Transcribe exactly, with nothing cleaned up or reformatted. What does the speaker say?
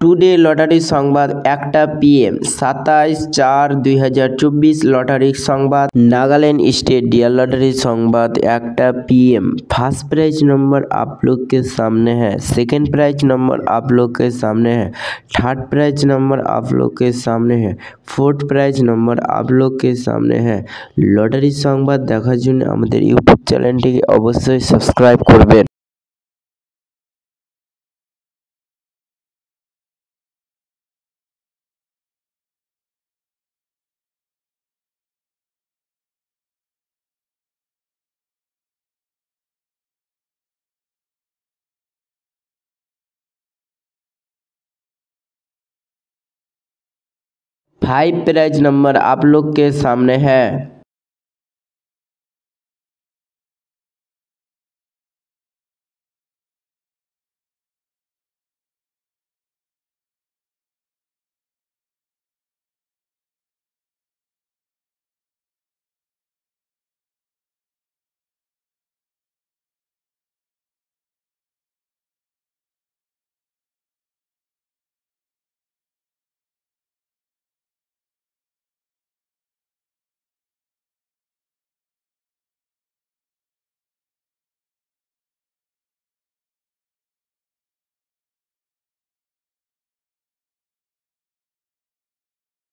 Today lottery Sambad एक PM सत्ताईस चार दुई हजार चौबीस lottery Sambad Nagaland state dear lottery Sambad एक पीएम। फर्स्ट प्राइज नंबर आप लोग के सामने है, सेकंड प्राइज नंबर आप लोग के सामने है, थर्ड प्राइज नंबर आप लोग के सामने है, फोर्थ प्राइज नंबर आप लोग के सामने है। लटारी संबाद देखार जन्य आमादेर यूट्यूब चैनलटिके अवश्य सबसक्राइब करबेन। फाइव प्राइज नंबर आप लोग के सामने है।